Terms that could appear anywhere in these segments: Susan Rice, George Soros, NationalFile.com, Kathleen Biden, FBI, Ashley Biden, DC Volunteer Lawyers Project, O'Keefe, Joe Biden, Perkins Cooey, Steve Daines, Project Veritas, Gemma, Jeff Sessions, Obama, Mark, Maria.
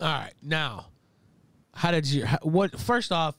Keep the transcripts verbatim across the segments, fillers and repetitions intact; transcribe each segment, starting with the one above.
All right. Now, how did you, what, first off,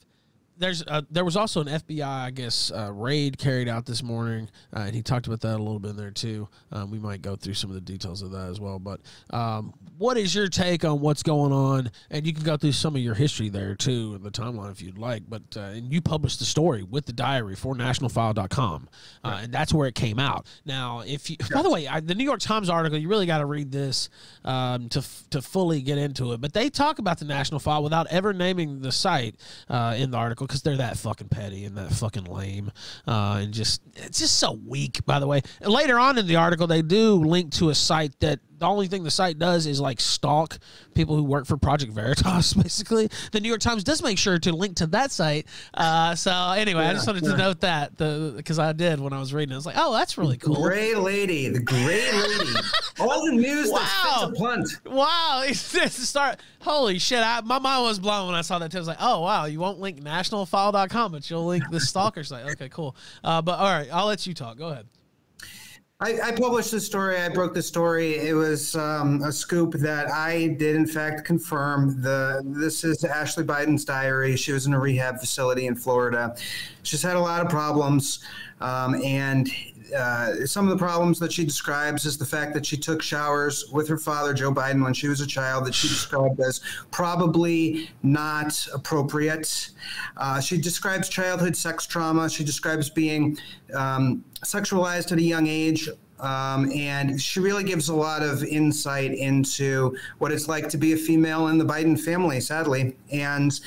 There's uh, there was also an F B I, I guess, uh, raid carried out this morning, uh, and he talked about that a little bit in there too. Um, we might go through some of the details of that as well. But um, what is your take on what's going on? And you can go through some of your history there too in the timeline if you'd like. But uh, and you published the story with the diary for National File dot com, uh, right. and that's where it came out. Now, if you, yes. by the way, I, the New York Times article, you really got to read this um, to to fully get into it. But they talk about the National File without ever naming the site uh, in the article. Because they're that fucking petty and that fucking lame, uh, and just it's just so weak. By the way, and later on in the article, they do link to a site that the only thing the site does is like stalk people who work for Project Veritas. Basically, the New York Times does make sure to link to that site. Uh, so anyway, yeah, I just wanted yeah. to note that the because I did when I was reading, it. I was like, oh, that's really cool. Gray lady, the gray lady. All the news wow. that fits a blunt. Wow, it's just start. Holy shit! I, my mind was blown when I saw that too. I was like, oh wow, you won't link National File dot com, but you'll link the stalker site. Okay, cool. Uh, but all right, I'll let you talk. Go ahead. I, I published the story. I broke the story. It was um, a scoop that I did, in fact, confirm. The this is Ashley Biden's diary. She was in a rehab facility in Florida. She's had a lot of problems, um, and uh, some of the problems that she describes is the fact that she took showers with her father, Joe Biden, when she was a child that she described as probably not appropriate. Uh, she describes childhood sex trauma. She describes being um, sexualized at a young age. Um, and she really gives a lot of insight into what it's like to be a female in the Biden family, sadly. And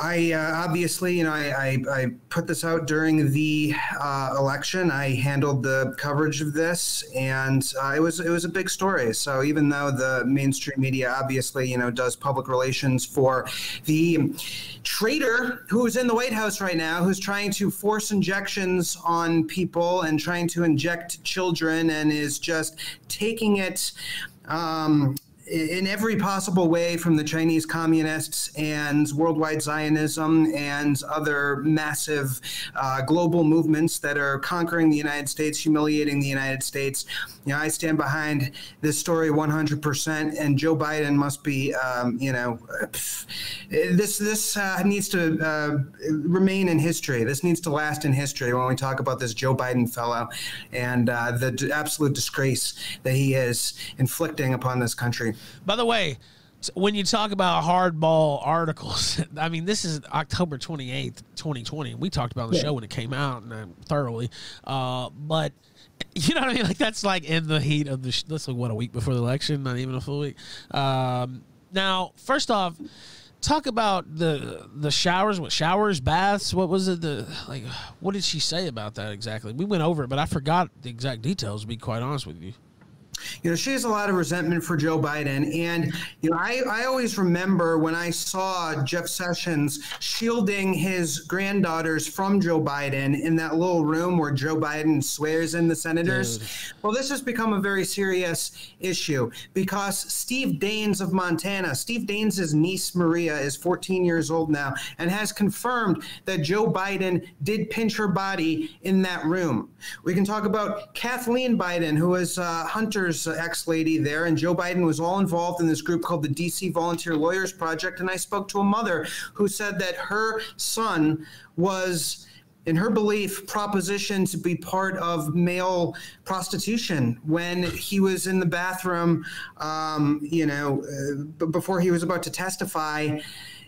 I uh, obviously, you know, I, I, I put this out during the uh, election. I handled the coverage of this, and uh, it was it was a big story. So even though the mainstream media obviously, you know, does public relations for the traitor who's in the White House right now, who's trying to force injections on people and trying to inject children, and is just taking it Um, in every possible way from the Chinese communists and worldwide Zionism and other massive uh, global movements that are conquering the United States, humiliating the United States. You know, I stand behind this story one hundred percent, and Joe Biden must be, um, you know, pff, this this uh, needs to uh, remain in history. This needs to last in history when we talk about this Joe Biden fellow and uh, the d absolute disgrace that he is inflicting upon this country. By the way, when you talk about hardball articles, I mean, this is October twenty-eighth, twenty twenty. We talked about the yeah. show when it came out and uh, thoroughly, uh, but you know what I mean? Like, that's like in the heat of the, sh that's like what, a week before the election, not even a full week. Um, now, first off, talk about the the showers, what showers, baths, what was it? The like, what did she say about that exactly? We went over it, but I forgot the exact details, to be quite honest with you. You know, she has a lot of resentment for Joe Biden. And, you know, I, I always remember when I saw Jeff Sessions shielding his granddaughters from Joe Biden in that little room where Joe Biden swears in the senators. Dude. Well, this has become a very serious issue because Steve Daines of Montana, Steve Daines' niece Maria is fourteen years old now and has confirmed that Joe Biden did pinch her body in that room. We can talk about Kathleen Biden, who is uh, Hunter's ex-lady there, and Joe Biden was all involved in this group called the D C Volunteer Lawyers Project, and I spoke to a mother who said that her son was, in her belief, propositioned to be part of male prostitution when he was in the bathroom, um, you know, uh, before he was about to testify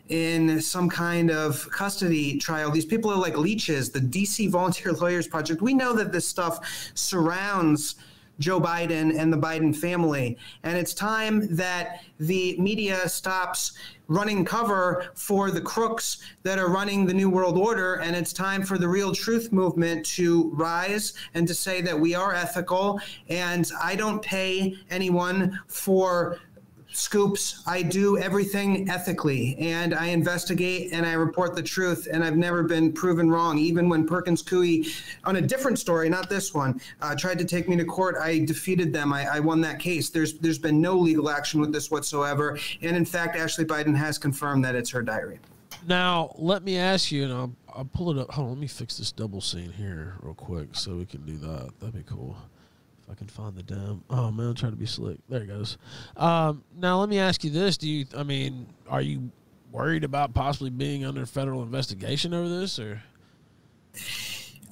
in some kind of custody trial. These people are like leeches. The D C Volunteer Lawyers Project, we know that this stuff surrounds Joe Biden and the Biden family. And it's time that the media stops running cover for the crooks that are running the New World Order. And it's time for the Real Truth Movement to rise and to say that we are ethical. And I don't pay anyone for scoops. I do everything ethically, and I investigate and I report the truth, and I've never been proven wrong. Even when Perkins Cooey, on a different story, not this one, uh, tried to take me to court, I defeated them. I, I won that case. There's there's been no legal action with this whatsoever, and in fact, Ashley Biden has confirmed that it's her diary. Now, let me ask you, and I'll, I'll pull it up. Hold on, let me fix this double scene here real quick so we can do that. That'd be cool. If I can find the damn. Oh man, I'm trying to be slick. There it goes. Um, now let me ask you this: Do you? I mean, are you worried about possibly being under federal investigation over this, or?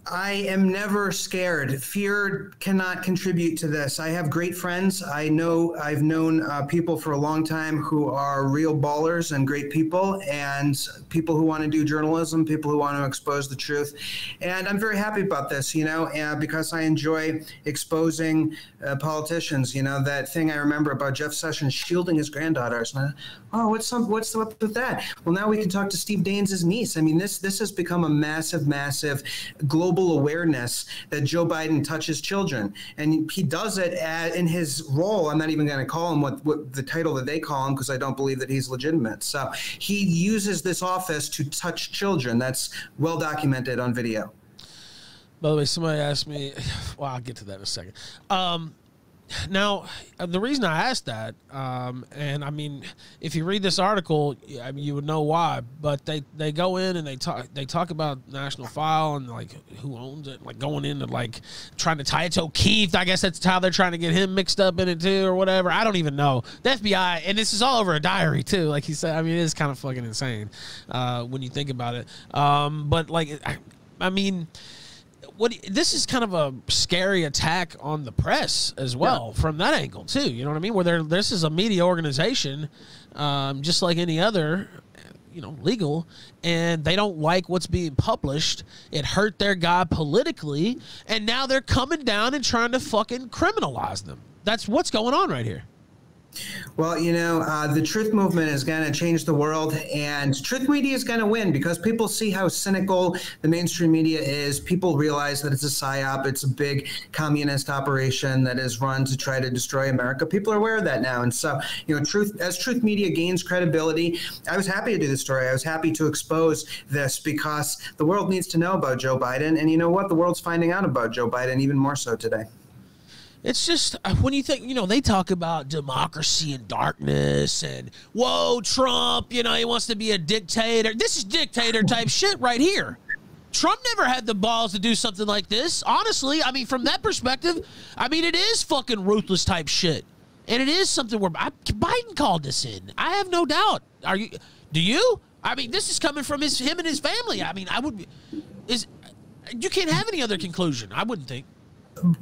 I am never scared. Fear cannot contribute to this. I have great friends. I know I've known uh, people for a long time who are real ballers and great people, and people who want to do journalism, people who want to expose the truth. And I'm very happy about this, you know, uh, because I enjoy exposing uh, politicians. You know, that thing I remember about Jeff Sessions shielding his granddaughters. And I, oh, what's some, what's up with that? Well, now we can talk to Steve Daines' niece. I mean, this this has become a massive, massive global awareness that Joe Biden touches children, and he does it at, in his role. I'm not even going to call him what, what the title that they call him, because I don't believe that he's legitimate. So he uses this office to touch children. That's well documented on video. By the way, somebody asked me, well, I'll get to that in a second. Um, now, the reason I asked that, um, and I mean, if you read this article, I mean, you would know why. But they, they go in and they talk they talk about National File and like who owns it, like going into like trying to tie it to O'Keefe. I guess that's how they're trying to get him mixed up in it too, or whatever. I don't even know. The F B I, and this is all over a diary too. Like he said, I mean, it is kind of fucking insane uh, when you think about it. Um, but like, I, I mean. What this is kind of a scary attack on the press as well, yeah. From that angle too. You know what I mean? Where there, this is a media organization, um, just like any other, you know, legal, and they don't like what's being published. It hurt their guy politically, and now they're coming down and trying to fucking criminalize them. That's what's going on right here. Well, you know, uh, the truth movement is going to change the world, and truth media is going to win because people see how cynical the mainstream media is. People realize that it's a psyop. It's a big communist operation that is run to try to destroy America. People are aware of that now. And so, you know, truth as truth media gains credibility, I was happy to do this story. I was happy to expose this because the world needs to know about Joe Biden. And you know what? The world's finding out about Joe Biden even more so today. It's just, when you think, you know, they talk about democracy and darkness and, whoa, Trump, you know, he wants to be a dictator. This is dictator type shit right here. Trump never had the balls to do something like this. Honestly, I mean, from that perspective, I mean, it is fucking ruthless type shit. And it is something where I, Biden called this in. I have no doubt. Are you, do you? I mean, this is coming from his, him and his family. I mean, I would, is, you can't have any other conclusion, I wouldn't think.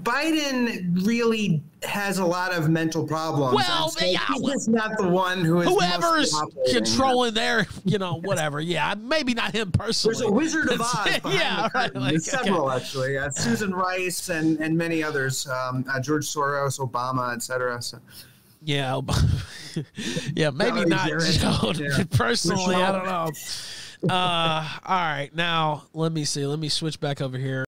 Biden really has a lot of mental problems. Well, so yeah, he's well, just not the one who is whoever's controlling their, you know, whatever. Yeah, maybe not him personally. There's a Wizard of Oz. Yeah, right, like, several okay. actually. Uh, Susan Rice and and many others. Um, uh, George Soros, Obama, et cetera. So. Yeah, yeah, maybe not Joe. Yeah. Personally, I don't know. Uh, all right, now let me see. Let me switch back over here.